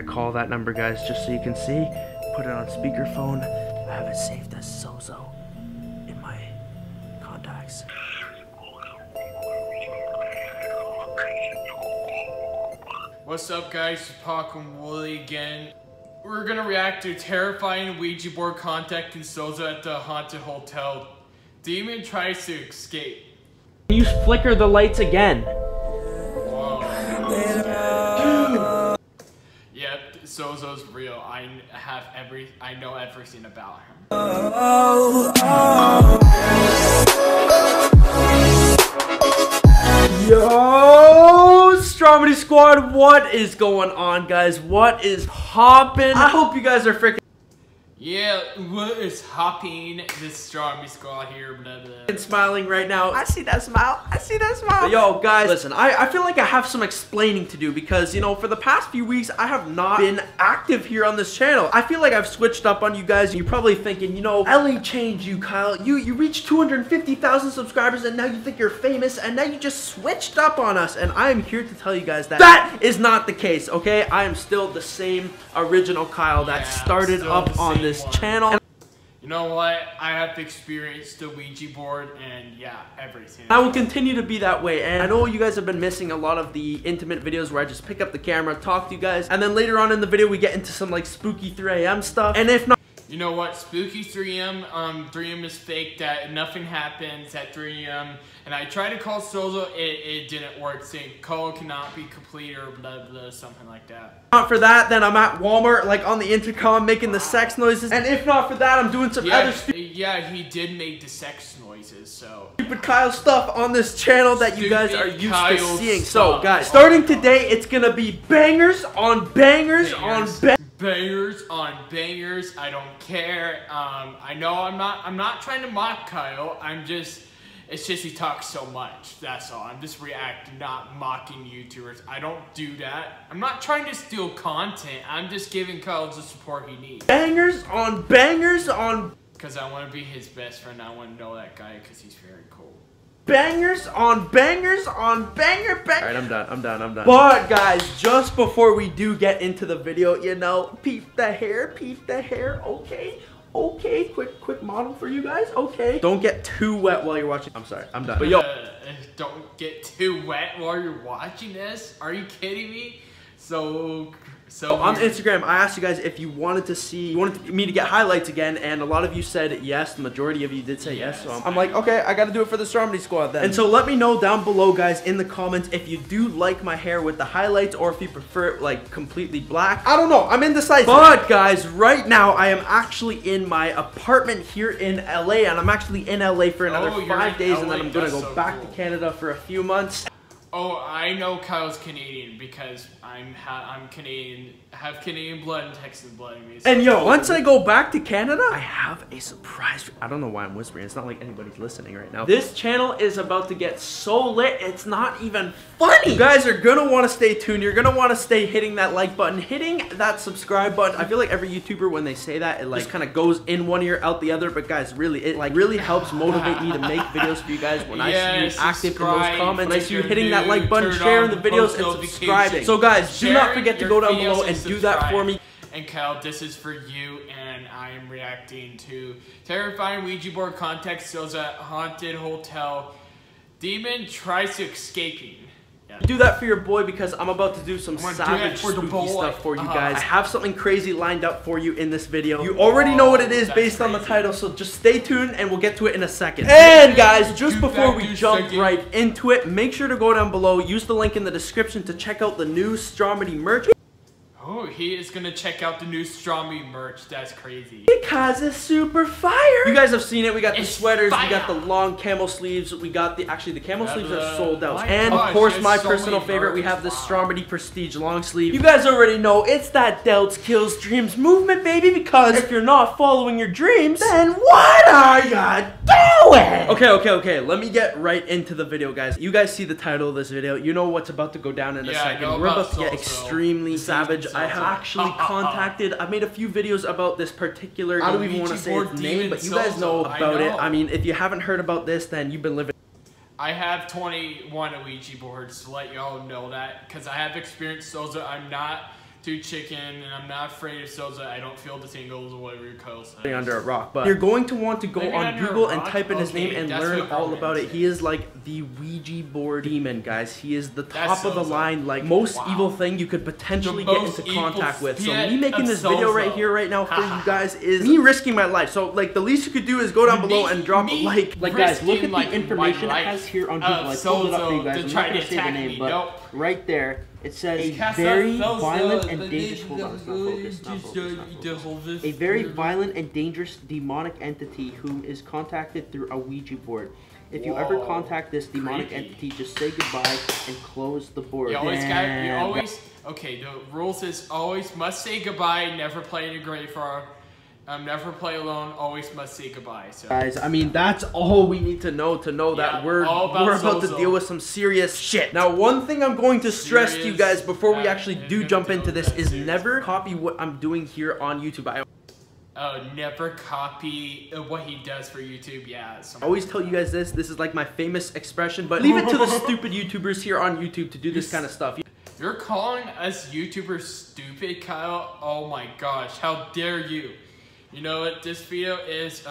gonna call that number, guys, just so you can see. Put it on speakerphone. I have it saved as Zozo in my contacts. What's up, guys? It's Popcorn Wooly again. We're gonna react to terrifying Ouija board contacting Zozo at the haunted hotel. Demon tries to escape. You flicker the lights again. Whoa. Yep, Zozo's real. I know everything about him. Yo, Stromedy Squad, what is going on, guys? What is hoppin'? I hope you guys are freaking. Yeah, what is hopping? This Stromedy Squad here, blah, blah. And smiling right now. I see that smile. I see that smile. But yo, guys, listen, I feel like I have some explaining to do because, you know, for the past few weeks, I have not been active here on this channel. I feel like I've switched up on you guys. You're probably thinking, you know, Ellie changed you, Kyle. You reached 250,000 subscribers, and now you think you're famous, and now you just switched up on us. And I am here to tell you guys that that is not the case, okay? I am still the same original Kyle that started up on this channel. And you know what? I have to experience the Ouija board and yeah, everything. I will continue to be that way, and I know you guys have been missing a lot of the intimate videos where I just pick up the camera, talk to you guys, and then later on in the video we get into some like spooky 3 AM stuff. And if not, you know what? Spooky 3 AM, 3 AM is fake, that nothing happens at 3 AM. And I tried to call Zozo, it didn't work, saying call cannot be complete or blah, blah, something like that. If not for that, then I'm at Walmart, like on the intercom, making the sex noises. And if not for that, I'm doing some other stupid. Yeah, he did make the sex noises, so. Stupid Kyle stuff on this channel that you guys are used to seeing. So guys, starting today, it's gonna be bangers on bangers on bangers. Bangers on bangers, I don't care. I know I'm not trying to mock Kyle. It's just he talks so much, that's all. I'm just reacting, not mocking YouTubers. I don't do that. I'm not trying to steal content. I'm just giving Kyle the support he needs. Bangers on bangers on. Cause I wanna be his best friend. I wanna know that guy cause he's very cool. Bangers on bangers on banger. All right, I'm done. But guys, just before we do get into the video, you know, peep the hair, okay, quick model for you guys, okay. Don't get too wet while you're watching. I'm sorry, I'm done. But yo, don't get too wet while you're watching this? Are you kidding me? So on Instagram, I asked you guys if you wanted me to get highlights again, and a lot of you said yes. The majority of you did say yes, so I'm like, okay, I gotta do it for the Stromedy Squad then. And so let me know down below, guys, in the comments if you do like my hair with the highlights or if you prefer it like completely black. I don't know, I'm indecisive. But guys, right now I am actually in my apartment here in LA, and I'm actually in LA for another 5 days, and then I'm gonna go back to Canada for a few months. Oh, I know Kyle's Canadian because I'm Canadian, have Canadian blood and Texas blood in me. So. And yo, once I go back to Canada, I have a surprise. I don't know why I'm whispering. It's not like anybody's listening right now. This channel is about to get so lit. It's not even funny. You guys are gonna want to stay tuned. You're gonna want to stay hitting that like button, hitting that subscribe button. I feel like every YouTuber when they say that, it like just kind of goes in one ear out the other. But guys, really, it like really helps motivate me to make videos for you guys. When I see you active in those comments, I see you hitting that like button, sharing the videos, and subscribing. So guys, do not forget to go down below and do that for me. And Kyle, this is for you, and I am reacting to terrifying Ouija board contacts Zozo at haunted hotel. Demon tries to escaping. Yeah. Do that for your boy because I'm about to do some savage spooky stuff for you guys. I have something crazy lined up for you in this video. You already know what it is based on the title, so just stay tuned and we'll get to it in a second. And guys, just before we jump right into it, make sure to go down below, use the link in the description to check out the new Stromedy merch. Oh, he is gonna check out the new Stromedy merch. That's crazy. Because it's super fire. You guys have seen it. We got the sweaters. Fire. We got the long camel sleeves. We got the camel sleeves are sold out. And of course, my personal favorite, we have the Stromedy Prestige long sleeve. You guys already know it's that doubts kills dreams movement, baby. Because if you're not following your dreams, then what are you doing? Okay. Let me get right into the video, guys. You guys see the title of this video. You know what's about to go down in a second. We're about to get extremely savage. I have actually contacted, I made a few videos about this particular, I don't even want to say its name, but you guys know about it. I mean, if you haven't heard about this, then you've been living. I have 21 Ouija boards to let y'all know that, because I have experienced Zozo. I'm not to chicken, and I'm not afraid of Zozo. I don't feel the tingles or whatever Kyle says. Under a rock, but you're going to want to go on Google and type in his name and learn all about it. He is like the Ouija board demon, guys. He is the top of the line, like most evil thing you could potentially get into contact with. So me making this video right here, right now for you guys is me risking my life. So like the least you could do is go down below and drop a like. Like guys, look at the information it has here on Google. I pulled it up for you guys. I'm not gonna say the name, but right there. It says very violent and dangerous. Hold on, it's not focused. A very violent and dangerous demonic entity who is contacted through a Ouija board. If you ever contact this demonic entity, just say goodbye and close the board. Okay, the rules is always must say goodbye, never play in a grave for. Never play alone, always must say goodbye. So. Guys, I mean, that's all we need to know that we're about to deal with some serious shit. Now, one thing I'm going to stress to you guys before we actually do jump into this is never copy what I'm doing here on YouTube. Never copy what he does for YouTube, I always tell you guys this, this is like my famous expression, but leave it to the stupid YouTubers here on YouTube to do this kind of stuff. You're calling us YouTubers stupid, Kyle? Oh my gosh, how dare you? You know what, this video is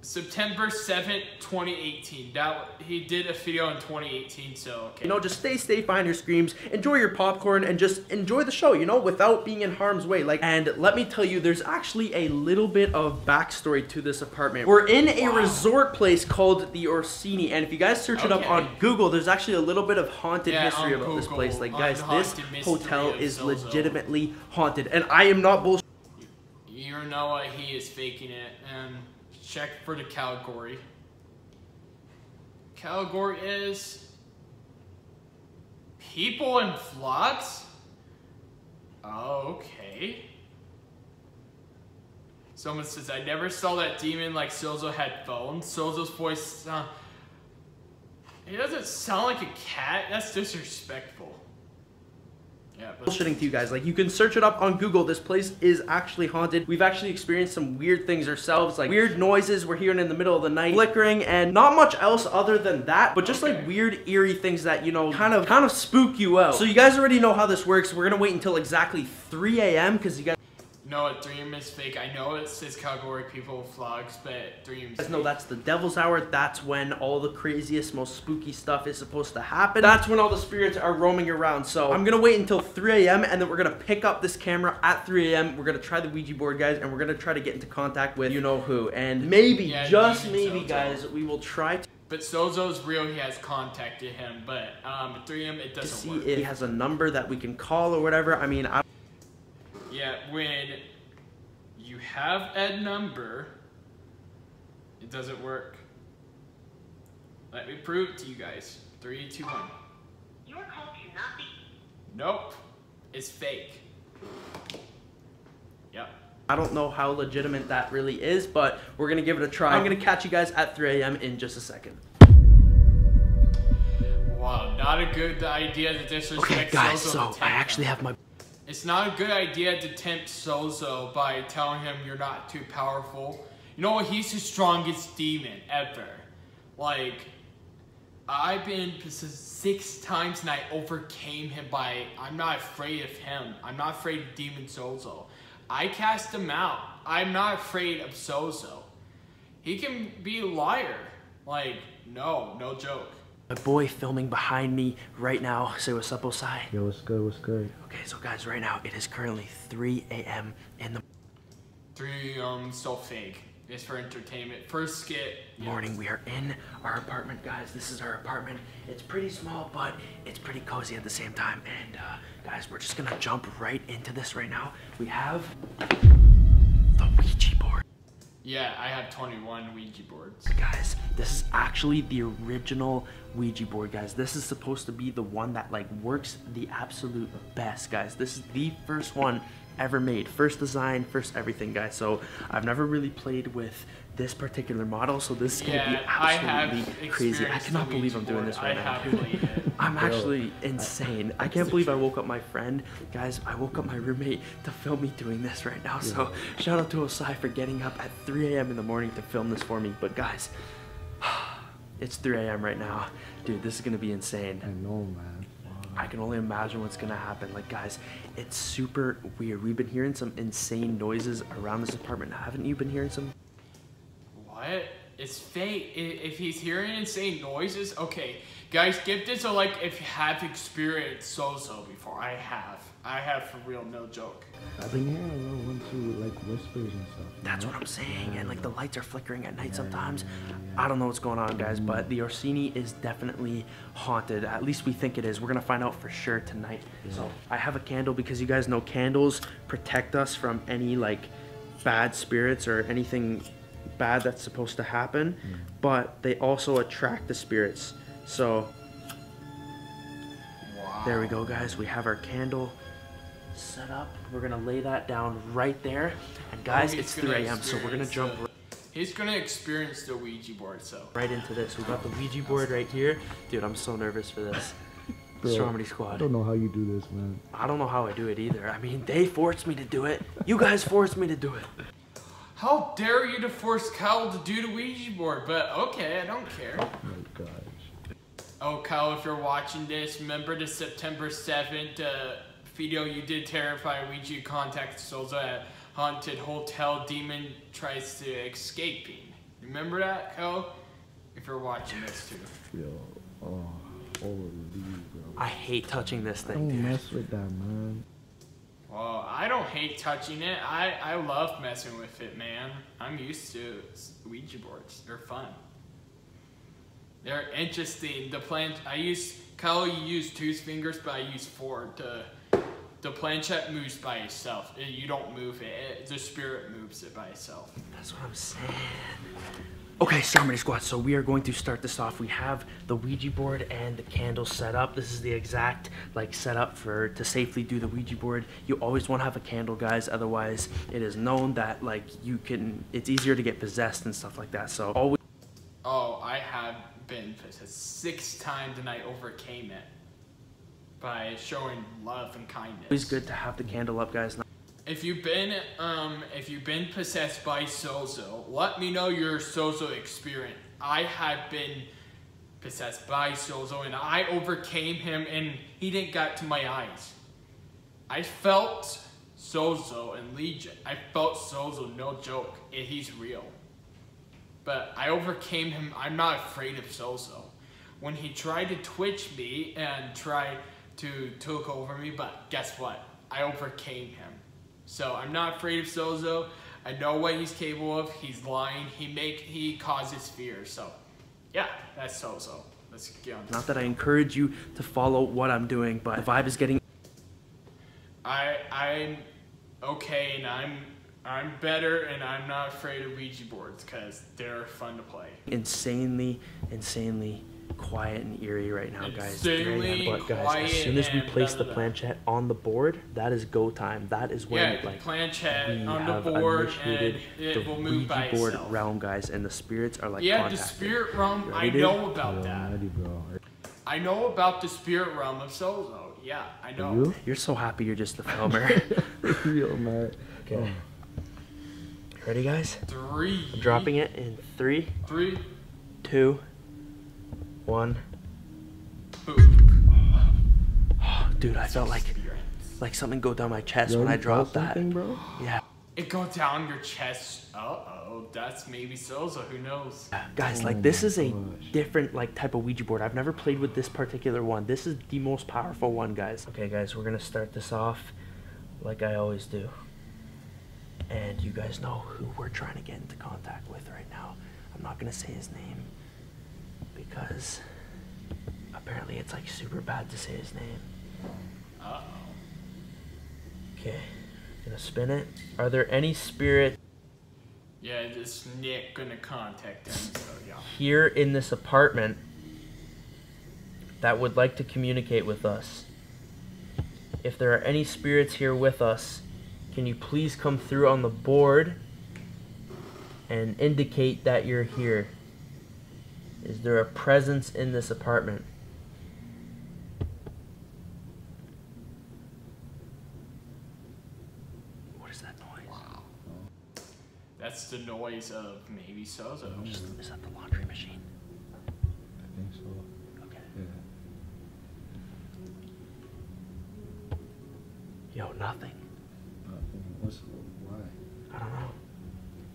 September 7th, 2018. That he did a video in 2018, so okay. You know, just stay behind your screams, enjoy your popcorn, and just enjoy the show, you know, without being in harm's way. Like, and let me tell you, there's actually a little bit of backstory to this apartment. We're in a resort place called the Orsini, and if you guys search it up on Google, there's actually a little bit of haunted history about this place. Like, guys, this hotel is legitimately haunted, and I am not bullshitting. You know what, he is faking it, and check for the category. Category is people in flocks. Okay. Someone says, I never saw that demon like Zozo had phones. Zozo's voice sound, it doesn't sound like a cat. That's disrespectful. Yeah, bullshitting to you guys, like you can search it up on Google. This place is actually haunted. We've actually experienced some weird things ourselves, like weird noises we're hearing in the middle of the night, flickering, and not much else other than that, but just like weird eerie things that, you know, kind of spook you out. So you guys already know how this works. We're gonna wait until exactly 3 AM because you guys know what, 3 AM is fake. I know it says category people vlogs, but 3 AM is no, that's the devil's hour. That's when all the craziest, most spooky stuff is supposed to happen. That's when all the spirits are roaming around. So I'm gonna wait until 3 AM and then we're gonna pick up this camera at 3 AM. We're gonna try the Ouija board, guys, and we're gonna try to get into contact with you know who. And maybe, just maybe, Zozo. Guys, we will try to. But Zozo's real, he has contacted him, but 3 AM it doesn't work. It has a number that we can call or whatever. I mean, when you have a number, it doesn't work. Let me prove it to you guys. 3, 2, 1. Your call cannot be. Nope. It's fake. Yep. I don't know how legitimate that really is, but we're gonna give it a try. I'm gonna catch you guys at 3 AM in just a second. Wow, not a good idea to disrespect. Okay, guys, so I actually have my. It's not a good idea to tempt Zozo by telling him you're not too powerful. You know what, he's the strongest demon ever. Like, I've been possessed 6 times and I overcame him by, I'm not afraid of him. I'm not afraid of demon Zozo. I cast him out. I'm not afraid of Zozo. He can be a liar. Like, no joke. My boy filming behind me right now. Say what's up, Osai. Yo, what's good, what's good? Okay, so guys, right now, it is currently 3 AM in the... 3 AM, so fake. It's for entertainment. First skit. Morning, we are in our apartment, guys. This is our apartment. It's pretty small, but it's pretty cozy at the same time. And guys, we're just gonna jump right into this right now. We have the Ouija board. Yeah, I have 21 Ouija boards. Guys, this is actually the original Ouija board, guys. This is supposed to be the one that like works the absolute best, guys. This is the first one ever made. First design, first everything, guys. So I've never really played with this particular model, so this is gonna be absolutely crazy. I cannot believe I'm doing this right now. I'm actually insane. I can't believe I woke up my friend. Guys, I woke up my roommate to film me doing this right now. So shout out to Osai for getting up at 3 AM in the morning to film this for me. But guys, it's 3 AM right now. Dude, this is gonna be insane. I know, man. I can only imagine what's gonna happen. Like, guys, it's super weird. We've been hearing some insane noises around this apartment. Haven't you been hearing some? What? It's fate. If he's hearing insane noises, okay. Guys, give this a like if you have experienced Zozo before. I have for real, no joke. I've been hearing a little one too, like whispers and stuff. That's what I'm saying, and like the lights are flickering at night sometimes. I don't know what's going on, guys, but the Orsini is definitely haunted. At least we think it is. We're gonna find out for sure tonight. So I have a candle because you guys know candles protect us from any like bad spirits or anything bad that's supposed to happen, but they also attract the spirits. So, wow. There we go, guys. We have our candle set up. We're going to lay that down right there. And, guys, it's 3 a.m., so we're going to jump. He's going to experience the Ouija board, so. Right into this. We've got the Ouija board right here. Dude, I'm so nervous for this. Stromedy Squad. I don't know how you do this, man. I don't know how I do it either. I mean, they forced me to do it. You guys forced me to do it. How dare you to force Kyle to do the Ouija board, but okay, I don't care. Oh, my God. Oh, Kyle, if you're watching this, remember the September 7th video you did terrify Ouija contacts Zozo at haunted hotel. Demon tries to escape him. Remember that, Kyle? If you're watching this, too. Yo, oh, all of these, bro. I hate touching this thing, dude. Don't mess with that, man. Well, I don't hate touching it. I love messing with it, man. I'm used to Ouija boards. They're fun. They're interesting. The planche, Kyle, you use 2 fingers, but I use 4. The planchette moves by itself. You don't move it. The spirit moves it by itself. That's what I'm saying. Okay, Stromedy Squad, so we are going to start this off. We have the Ouija board and the candle set up. This is the exact like setup to safely do the Ouija board. You always want to have a candle, guys, otherwise it is known that like it's easier to get possessed and stuff like that. So always. Oh, I have been possessed 6 times and I overcame it by showing love and kindness. It's good to have the candle up, guys. If you've been possessed by Zozo, let me know your Zozo experience. I have been possessed by Zozo and I overcame him and he didn't get to my eyes. I felt Zozo in Legion. I felt Zozo, no joke. He's real. But I overcame him. I'm not afraid of Zozo. When he tried to twitch me and tried to took over me, but guess what? I overcame him. So I'm not afraid of Zozo. I know what he's capable of. He's lying. He causes fear. So yeah, that's Zozo. Let's get on. Not that I encourage you to follow what I'm doing, but the vibe is getting. I'm okay, and I'm better, and I'm not afraid of Ouija boards because they're fun to play. Insanely quiet and eerie right now, guys. But guys, as soon as we place the planchette on the board, that is go time. That is when like planchette on the board and it will move by itself. The Ouija board realm, guys, and the spirits are like contacted. The spirit realm. I know about that. I know about the spirit realm of Zozo. Yeah, I know. You're so happy you're just the filmer. Real man. Okay. Ready, guys? 3. I'm dropping it in 3. 3, 2, 1. Oh, dude, I felt like something go down my chest when I dropped that. Bro? Yeah. It go down your chest. Uh-oh, that's maybe Zozo, who knows? Guys, like this is a different like type of Ouija board. I've never played with this particular one. This is the most powerful one, guys. Okay, guys, we're gonna start this off like I always do. And you guys know who we're trying to get into contact with right now. I'm not gonna say his name because apparently it's like super bad to say his name. Uh-oh. Okay, gonna spin it. Are there any spirits? Yeah, this Nick gonna contact him, so yeah. Here in this apartment that would like to communicate with us. If there are any spirits here with us, can you please come through on the board and indicate that you're here? Is there a presence in this apartment? What is that noise? Wow. That's the noise of maybe Zozo. Is that the laundry machine? I think so. Okay. Yeah. No, nothing. Why? I don't know.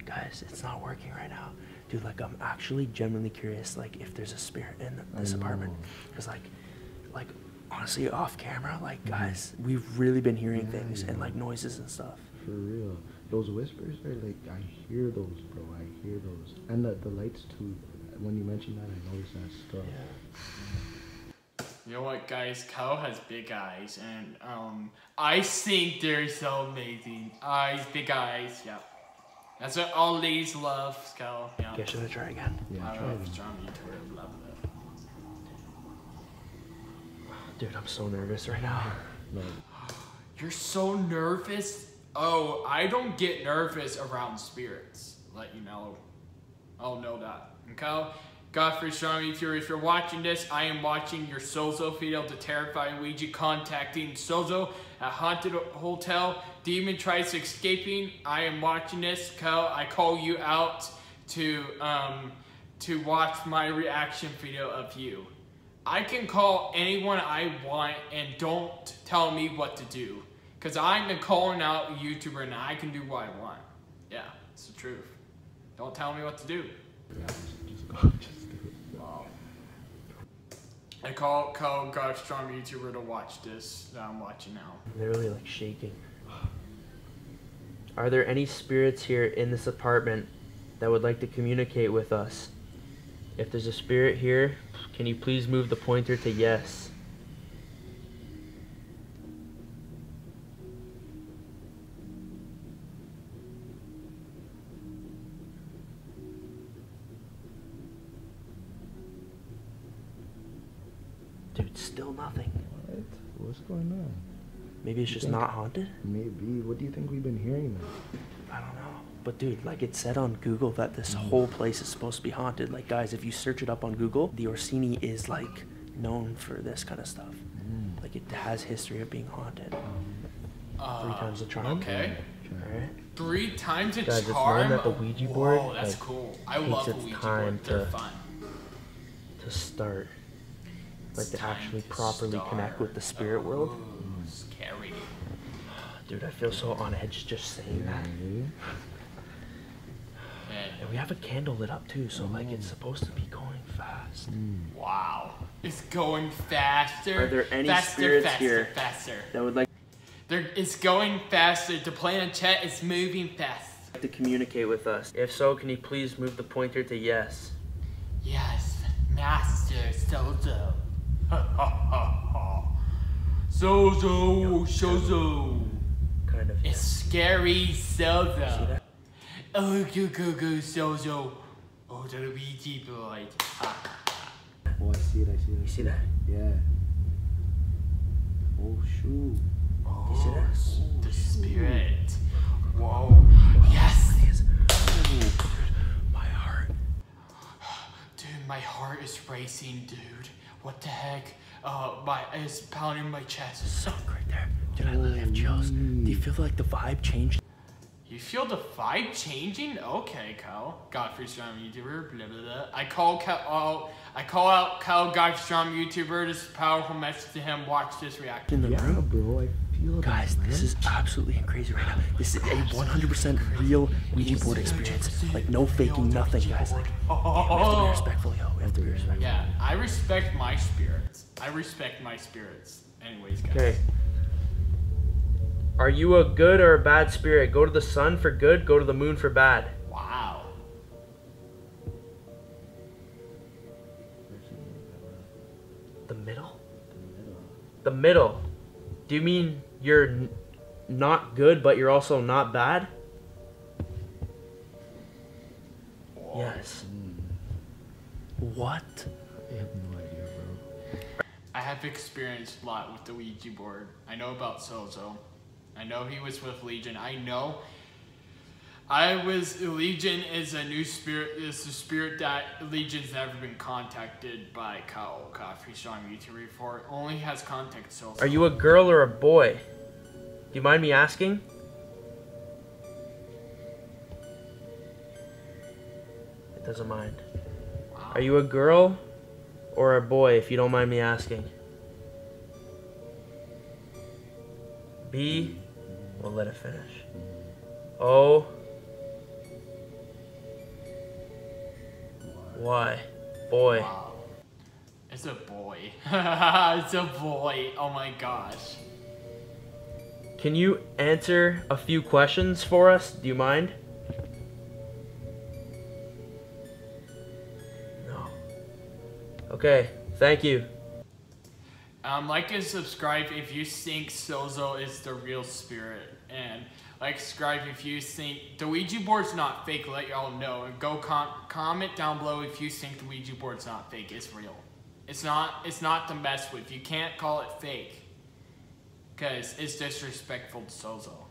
Guys, it's not working right now. Dude, like, I'm actually genuinely curious, like, if there's a spirit in this apartment. Because, like, honestly, off camera, like, guys, we've really been hearing things and, like, noises and stuff. For real. Those whispers are, like, I hear those, bro. I hear those. And the lights, too. When you mention that, I notice that stuff. Yeah. You know what, guys? Kyle has big eyes, and, I think they're so amazing. Eyes, big eyes, yeah. That's what all ladies love, Kyle. Yeah. Okay, should I try again? Yeah, I don't know if Stromedy would love that. Dude, I'm so nervous right now. No. You're so nervous? Oh, I don't get nervous around spirits. Let you know. I'll know that. And Kyle Godfrey, Stromedy, if you're watching this, I am watching your Zozo feed out the terrifying Ouija contacting Zozo at haunted hotel. Demon tries escaping. I am watching this. Kyle, I call you out to watch my reaction video of you. I can call anyone I want and don't tell me what to do. Because I'm calling out a YouTuber and I can do what I want. Yeah, it's the truth. Don't tell me what to do. Yeah, just do it. Wow. I call God Strong YouTuber to watch this that I'm watching now. I'm literally like shaking. Are there any spirits here in this apartment that would like to communicate with us? If there's a spirit here, can you please move the pointer to yes? Dude, still nothing. What? What's going on? Maybe it's just not haunted? Maybe. What do you think we've been hearing now? I don't know. But dude, like it said on Google that this whole place is supposed to be haunted. Like guys, if you search it up on Google, the Orsini is like known for this kind of stuff. Like it has history of being haunted. 3 times the charm. Okay. All right. 3 times its charm? Guys, it's known that the Ouija board, whoa, that's like, cool. I love the Ouija board. They're fun. To start. Like to actually properly connect with the spirit world. Scary. Dude, I feel so on edge just saying that. And we have a candle lit up too, so like it's supposed to be going fast. Wow. It's going faster. Are there any spirits here that would like... It's going faster. The planet is moving fast. ...to communicate with us. If so, can you please move the pointer to yes? Yes, Master Zozo. Ha ha ha ha. Zozo, Zozo. Kind of. It's scary, Zozo. Oh, go, Zozo. Oh, the Ouija board. Oh, I see it. You see that? Yeah. Oh, shoot. Oh, you see that? Oh, the spirit. Whoa. Yes. Oh, dude, my heart. Dude, my heart is racing, dude. What the heck? It's pounding my chest. Sunk right there. Dude, I literally have chills. Do you feel like the vibe changed? You feel the vibe changing? Okay, Kyle. Godfrey Strom YouTuber, blah, blah, blah. I call out Kyle Godfrey Strom YouTuber. This is a powerful message to him. Watch this reaction. In the room, bro. I feel guys, this is absolutely crazy right now. This is a 100% real Ouija board experience. Like, no faking, nothing, guys. Like, we have to be respectful, yo. We have to be respectful. Yeah, I respect my spirits. Anyways, guys. Okay. Are you a good or a bad spirit? Go to the sun for good, go to the moon for bad. Wow. The middle? The middle. Do you mean you're not good, but you're also not bad? Whoa. Yes. What? I have no idea, bro. I have experienced a lot with the Ouija board. I know about Zozo. I know he was with Legion. I know. Legion is a new spirit. It's a spirit that Legion's never been contacted by Kyle Godfrey Strong YouTuber before. Only has contact so far. Are you a girl or a boy? Do you mind me asking? It doesn't mind. Wow. Are you a girl or a boy? If you don't mind me asking. B, we'll let it finish. O, Y, boy. Wow. It's a boy. It's a boy. Oh my gosh. Can you answer a few questions for us? Do you mind? No. Okay, thank you. Like and subscribe if you think Zozo is the real spirit. And like, subscribe if you think the Ouija board's not fake, let y'all know. And go comment down below if you think the Ouija board's not fake, it's real. It's not to mess with. You can't call it fake. Because it's disrespectful to Zozo.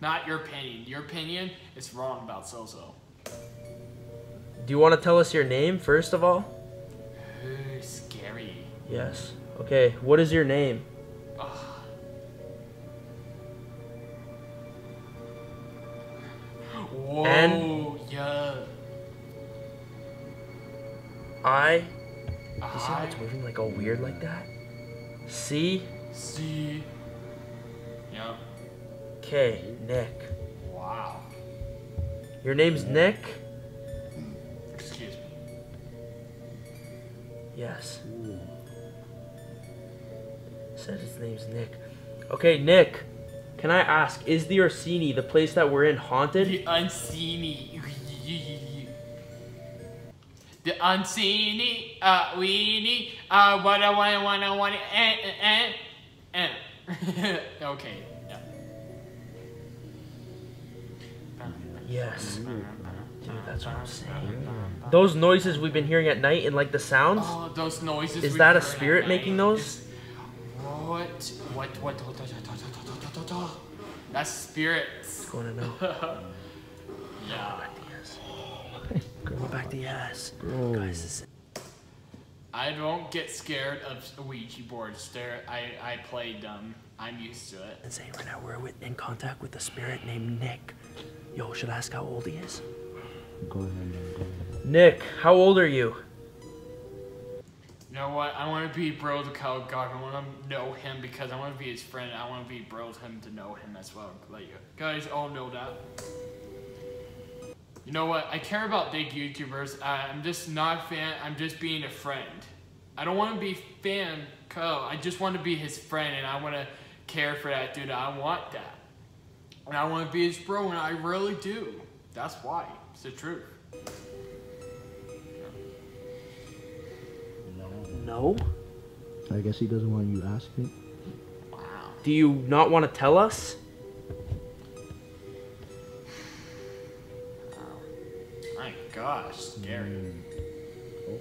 Not your opinion. Your opinion is wrong about Zozo. Do you want to tell us your name, first of all? Ooh, scary. Yes. Okay, what is your name? Whoa, yeah. I. You see how it's moving like all weird like that? C. Yep. K. Nick. Wow. Your name's Nick? Excuse me. Yes. Ooh. Said his name's Nick. Okay, Nick. Can I ask, is the Orsini, the place that we're in, haunted? The Unsini. The Unsini, weenie, what I wanna, okay, yeah. Yes. Dude, that's what I'm saying. Those noises we've been hearing at night and like the sounds? Oh, those noises. Is that a spirit making those? What, that's spirits. Going to know. Yeah. Go back to the ass. Guys, I don't get scared of Ouija boards. I played them. I'm used to it. And say right now we're in contact with a spirit named Nick. Yo, should I ask how old he is? Go ahead. Nick, how old are you? You know what? I want to be bro to Kyle Godfrey. I want to know him because I want to be his friend. I want to be bro to him to know him as well. Let you guys all know that. You know what? I care about big YouTubers. I'm just not a fan. I'm just being a friend. I don't want to be fan Kyle. I just want to be his friend, and I want to care for that dude. I want that, and I want to be his bro, and I really do. That's why. It's the truth. No. I guess he doesn't want you asking. Wow. Do you not want to tell us? Gosh, scary. Oh.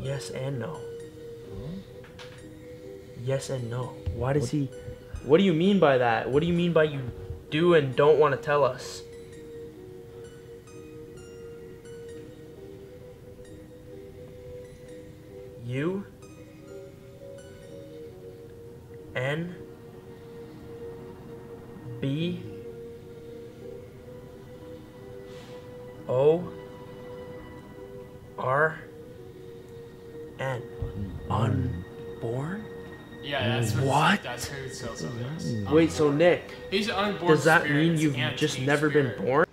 Yes and no. Huh? Yes and no. Why does he... What do you mean by that? What do you mean by you do and don't want to tell us? U. N. B. O. R. N. Unborn? Yeah, that's what? That's who Zozo is. Wait, so Nick, he's unborn. Does that mean you've just never been born?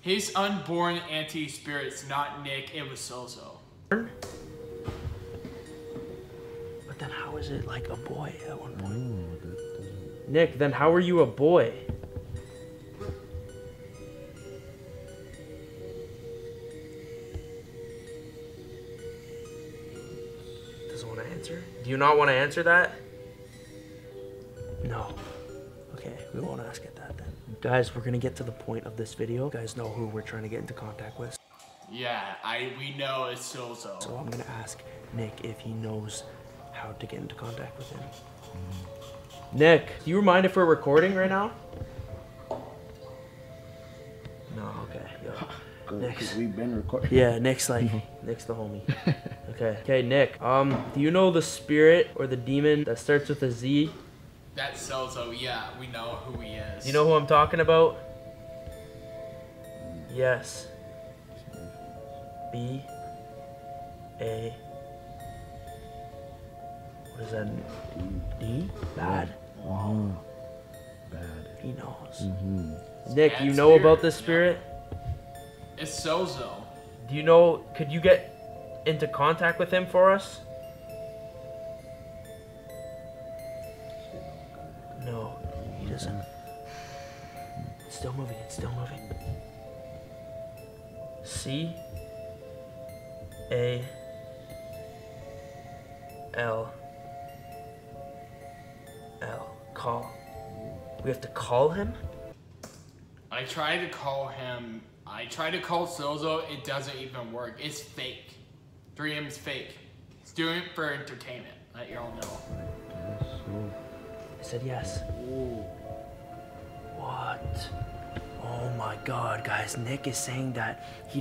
He's unborn anti-spirits, not Nick. It was Zozo. But then how is it like a boy at one point? Nick, then how are you a boy? Do you not want to answer that? No. Okay, we won't ask it that then. Guys, we're gonna get to the point of this video. You guys know who we're trying to get into contact with. Yeah, we know it's Zozo. So I'm gonna ask Nick if he knows how to get into contact with him. Nick, do you mind if we're recording right now? No, okay. Yo. Nick's, we've been recording. Yeah, Nick's like, Nick's the homie. Okay. Okay, Nick. Do you know the spirit or the demon that starts with a Z? That's Zozo, yeah. We know who he is. You know who I'm talking about? Yes. B. A. What is that? D? Bad. Wow. bad. He knows. Mm-hmm. Nick, you know spirit. About this spirit? Yeah. It's Zozo. Do you know, could you get into contact with him for us? No, he doesn't. It's still moving, it's still moving. C-A-L-L. Call. We have to call him? I tried to call him. I tried to call Zozo. It doesn't even work. It's fake. 3M is fake. It's doing it for entertainment. Let y'all know. I said yes. Ooh. What? Oh my God, guys! Nick is saying that he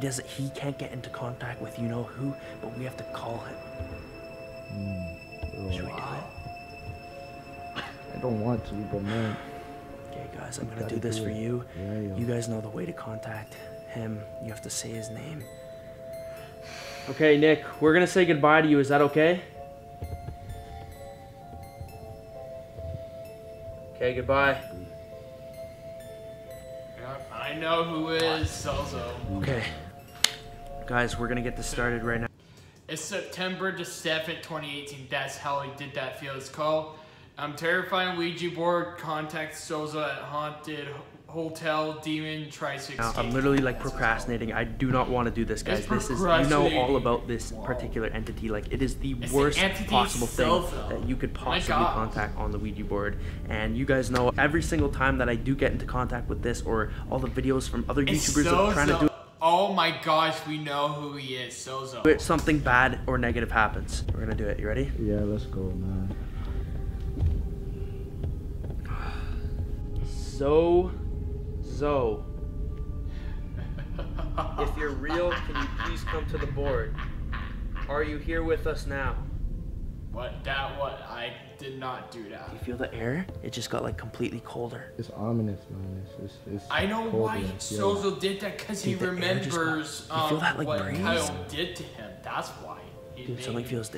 can't get into contact with you know who, but we have to call him. Oh, should we do it? I don't want to, but man. Okay, guys, I'm gonna do this for you. Yeah, yeah. You guys know the way to contact him. You have to say his name. Okay, Nick, we're gonna say goodbye to you. Is that okay? Okay, goodbye. I know who is Zozo. Okay. Guys, we're gonna get this started right now. It's September the 7th, 2018. That's how he did that Fields call. Terrifying Ouija board contacts Zozo at haunted hotel. Demon tries to escape. I'm literally like procrastinating. I do not want to do this, guys. This is, you know all about this particular entity. Like it is the worst possible thing that you could possibly contact on the Ouija board. And you guys know every single time that I do get into contact with this or all the videos from other YouTubers that are trying to do it. Oh my gosh, we know who he is, Zozo. Something bad or negative happens. We're gonna do it. You ready? Yeah, let's go, man. Zozo, if you're real, can you please come to the board? Are you here with us now? What? That what? I did not do that. Do you feel the air? It just got like completely colder. It's ominous, man. It's I know colder. Why Zozo did that because he remembers what Kyle did to him. That's why. Dude, something feels.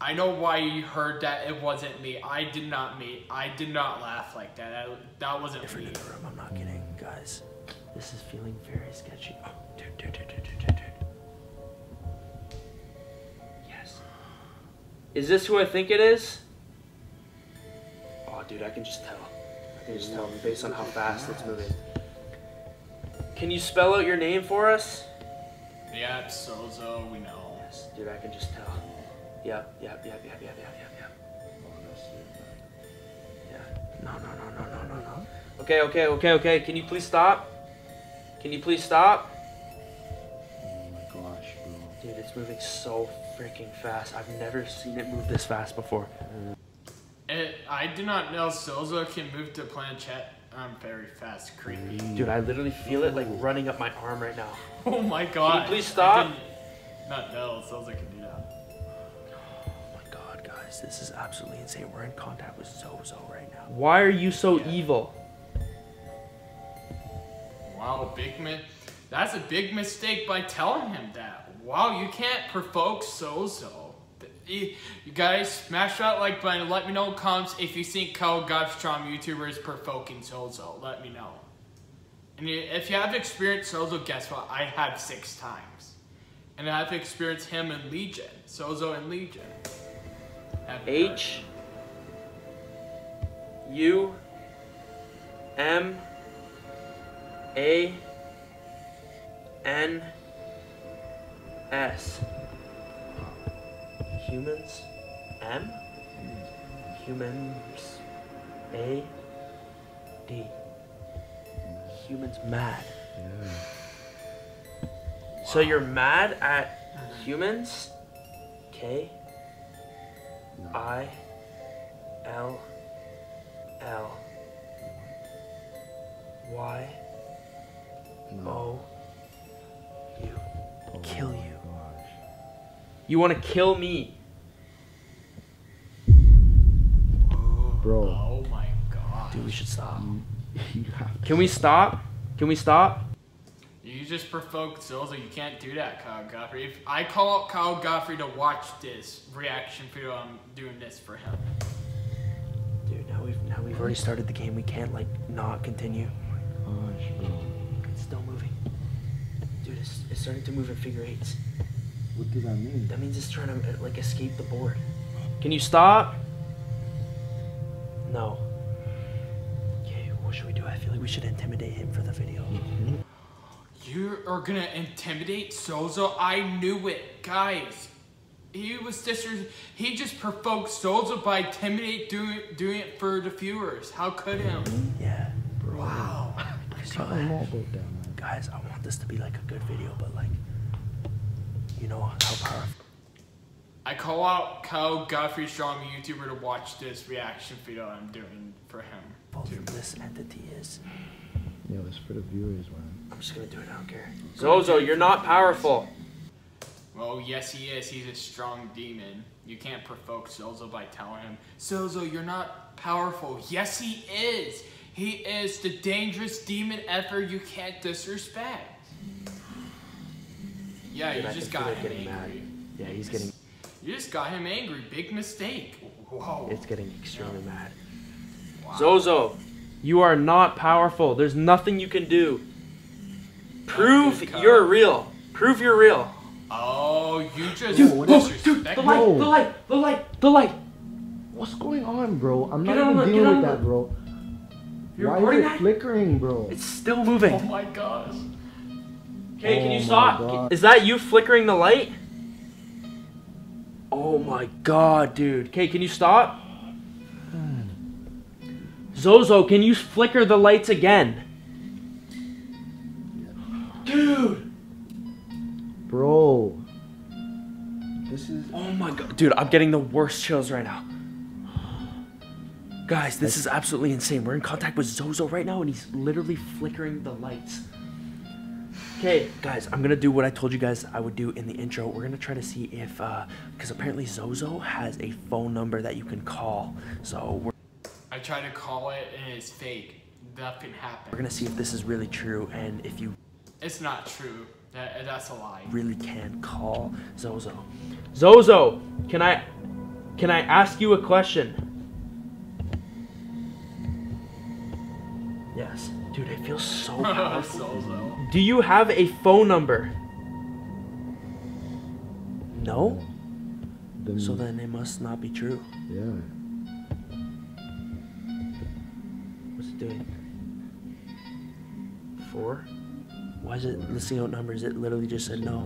I know why you heard that. It wasn't me. I did not me. I did not laugh like that. That wasn't different me. In the room. I'm not kidding, guys. This is feeling very sketchy. Oh, dude. Yes. Is this who I think it is? Oh, dude, I can just tell. I can just tell based on how fast it's moving. Can you spell out your name for us? Yeah, it's Zozo. We know. Yes, dude, I can just tell. Yep. No. Okay. Can you please stop? Oh my gosh, bro. Dude, it's moving so freaking fast. I've never seen it move this fast before. I do not know Zozo can move to planchette. I'm very fast, creepy. Dude, I literally feel it like running up my arm right now. Oh my God. Can you please stop? Not know Zozo can do that. This is absolutely insane. We're in contact with Zozo right now. Why are you so evil? Wow, big man. That's a big mistake by telling him that. Wow, you can't provoke Zozo. You guys, smash that like button. Let me know in comments if you think Kyle Godfrey YouTuber is provoking Zozo. Let me know. And if you have experienced Zozo, guess what? I have 6 times. And I've experienced him in Legion. Zozo in Legion. Humans. Humans. M. Humans. A. D. Humans mad. Yeah. So you're mad at humans? K. No. I-L-L-Y no. O-U. Oh, kill you. Gosh. You want to kill me. Bro. Oh my God. Dude, we should stop. Can we stop? Can we stop? You just provoked Zozo. You can't do that, Kyle Godfrey. If I call up Kyle Godfrey to watch this reaction video, I'm doing this for him. Dude, now we've already started the game. We can't, like, not continue. Oh my gosh, bro. It's still moving. Dude, it's starting to move in figure eights. What does that mean? That means it's trying to, like, escape the board. Can you stop? No. Okay, what should we do? I feel like we should intimidate him for the video. Mm-hmm. You are gonna intimidate Zozo? I knew it, guys. He was he just provoked Zozo by intimidating, doing it for the viewers. How could him? Yeah. Bro. Wow. Guys, I want this to be like a good video, but like, you know how powerful. I call out Kyle Godfrey, strong YouTuber, to watch this reaction video I'm doing for him. This entity is. Yeah, it's for the viewers, man. I'm just gonna do it. I don't care. Zozo, you're not powerful. Well, yes, he is. He's a strong demon. You can't provoke Zozo by telling him, Zozo, you're not powerful. Yes, he is. He is the dangerous demon ever. You can't disrespect. Yeah, dude, you just got him angry. Mad. Yeah, he's getting. You just got him angry. Big mistake. Whoa. It's getting extremely mad. Wow. Zozo, you are not powerful. There's nothing you can do. Prove you're real. Prove you're real. Oh, you just disrespect. The light. What's going on, bro? I'm not even dealing with that, bro. Why is it flickering, bro? It's still moving. Oh my gosh. Okay, can you stop? Is that you flickering the light? Oh my god, dude. Okay, can you stop? Zozo, can you flicker the lights again? Dude! Bro. This is... Oh my god. Dude, I'm getting the worst chills right now. Guys, this is absolutely insane. We're in contact with Zozo right now, and he's literally flickering the lights. Okay, guys, I'm gonna do what I told you guys I would do in the intro. We're gonna try to see if... because apparently Zozo has a phone number that you can call. So we're... I try to call it and it's fake. Nothing happened. We're gonna see if this is really true, and if you... It's not true. That's a lie. Really can call Zozo. Zozo, can I ask you a question? Yes. Dude, it feels so powerful. Zozo. Do you have a phone number? No? Then... So then it must not be true. Yeah. Doing 4. Why is it listing out numbers? It literally just said no.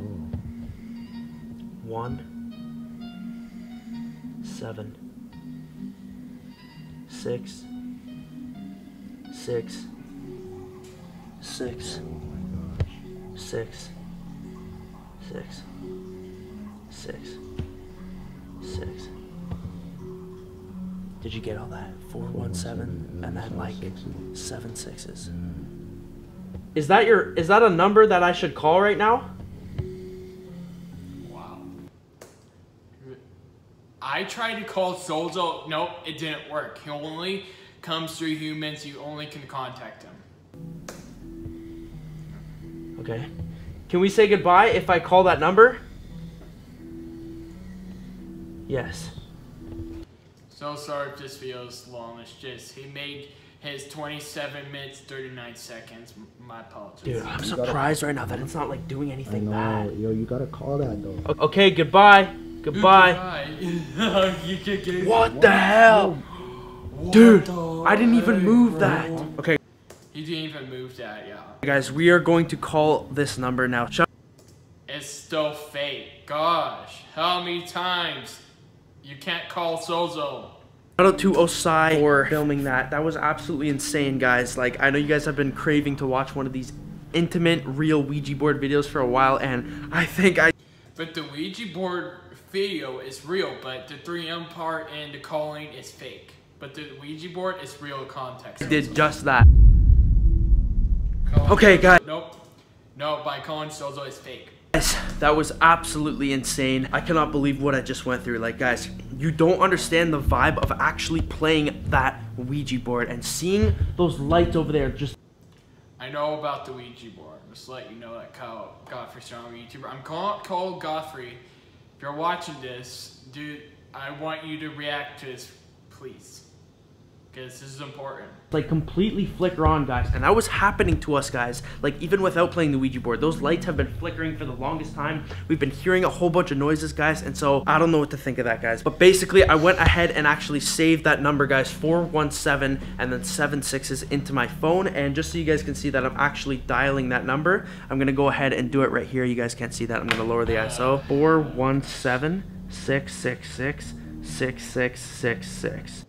1, 7, 6, 6, 6, 6, 6, 6. Did you get all that? 4, 1, 7, and then like 7 sixes. Is that your? Is that a number that I should call right now? Wow. I tried to call Zozo. Nope, it didn't work. He only comes through humans. You only can contact him. Okay. Can we say goodbye if I call that number? Yes. So sorry if this video is long as just, he made his 27 minutes, 39 seconds, my apologies. Dude, I'm surprised right now that it's not like doing anything bad. Yo, you gotta call that though. Okay, goodbye. Goodbye. What the hell? Dude, I didn't even move that. Okay. You didn't even move that, yeah. Guys, we are going to call this number now. It's still fake. Gosh, how many times? You can't call Zozo. Shout out to Osai for filming that. That was absolutely insane, guys. Like, I know you guys have been craving to watch one of these intimate, real Ouija board videos for a while, and I think I... But the Ouija board video is real, but the 3M part and the calling is fake. But the Ouija board is real context. I did just that. Calling okay, Zozo. Guys. Nope. No, by calling Zozo is fake. Yes, that was absolutely insane. I cannot believe what I just went through. Like, guys, you don't understand the vibe of actually playing that Ouija board and seeing those lights over there. Just I know about the Ouija board. Just to let you know that Kyle Godfrey, strong YouTuber. I'm calling Kyle Godfrey. If you're watching this, dude, I want you to react to this, please. Because this is important. Like, completely flicker on, guys. And that was happening to us, guys. Like, even without playing the Ouija board, those lights have been flickering for the longest time. We've been hearing a whole bunch of noises, guys. And so, I don't know what to think of that, guys. But basically, I went ahead and actually saved that number, guys. 417 and then 7 6s into my phone. And just so you guys can see that I'm actually dialing that number, I'm going to go ahead and do it right here. You guys can't see that. I'm going to lower the ISO. 417-666-6666.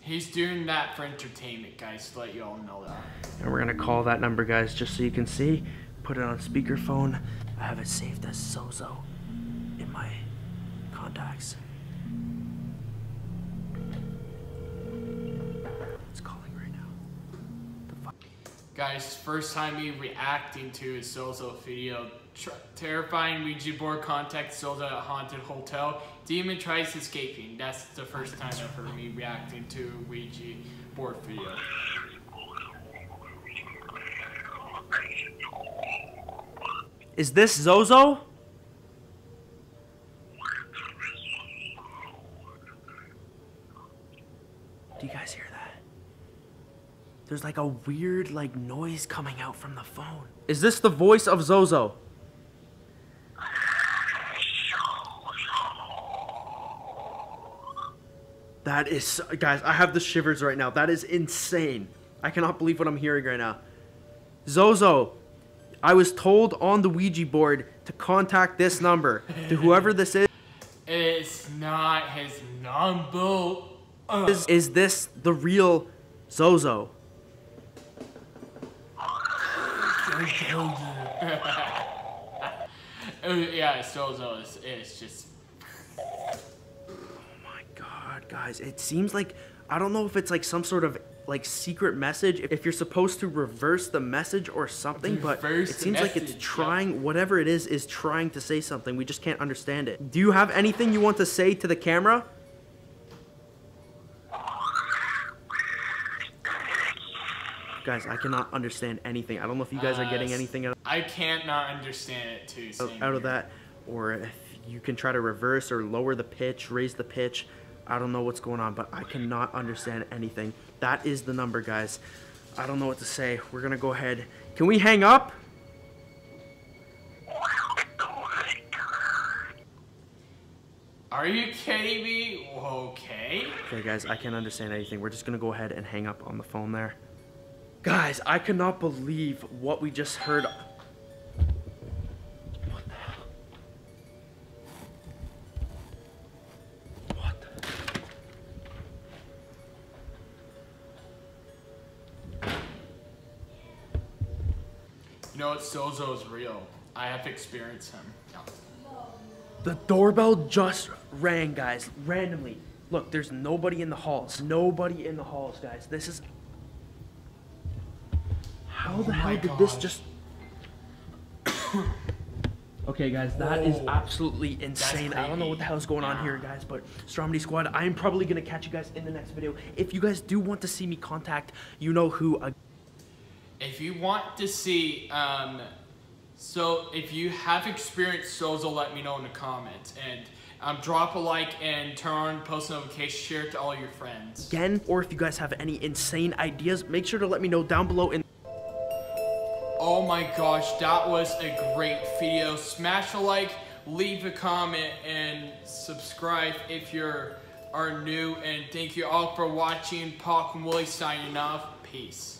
He's doing that for entertainment, guys, to let you all know that. And we're going to call that number, guys, just so you can see. Put it on speakerphone. I have it saved as Zozo in my contacts. It's calling right now. Guys, first time me reacting to his Zozo video. Terrifying Ouija board contact sold at a haunted hotel. Demon tries escaping. That's the first time I've heard me reacting to Ouija board video. Is this Zozo? Do you guys hear that? There's like a weird like noise coming out from the phone. Is this the voice of Zozo? That is, guys, I have the shivers right now. That is insane. I cannot believe what I'm hearing right now. Zozo, I was told on the Ouija board to contact this number. To whoever this is. It's not his number. Is this the real Zozo? Yeah, Zozo is just... Guys, it seems like, I don't know if it's like some sort of like secret message, if you're supposed to reverse the message or something, but it seems like it's trying, whatever it is trying to say something. We just can't understand it. Do you have anything you want to say to the camera? Guys, I cannot understand anything. I don't know if you guys are getting anything out. I can't not understand it too. Out of that, or if you can try to reverse or lower the pitch, raise the pitch. I don't know what's going on, but I cannot understand anything. That is the number, guys. I don't know what to say. We're going to go ahead. Can we hang up? Are you kidding me? Okay. Okay, guys, I can't understand anything. We're just going to go ahead and hang up on the phone there. Guys, I cannot believe what we just heard. You know what, Zozo's real. I have experienced him. The doorbell just rang, guys, randomly. Look, there's nobody in the halls. Nobody in the halls, guys. This is... How the hell did this just... Okay, guys, that is absolutely insane. I don't know what the hell is going on here, guys, but Stromedy Squad, I am probably going to catch you guys in the next video. If you guys do want to see me contact you-know-who... If you want to see, so if you have experienced Zozo, let me know in the comments, and drop a like and turn on post notifications, share it to all your friends. Again, or if you guys have any insane ideas, make sure to let me know down below in. Oh my gosh, that was a great video. Smash a like, leave a comment, and subscribe if you're new. And thank you all for watching. Popcorn Willy signing off. Peace.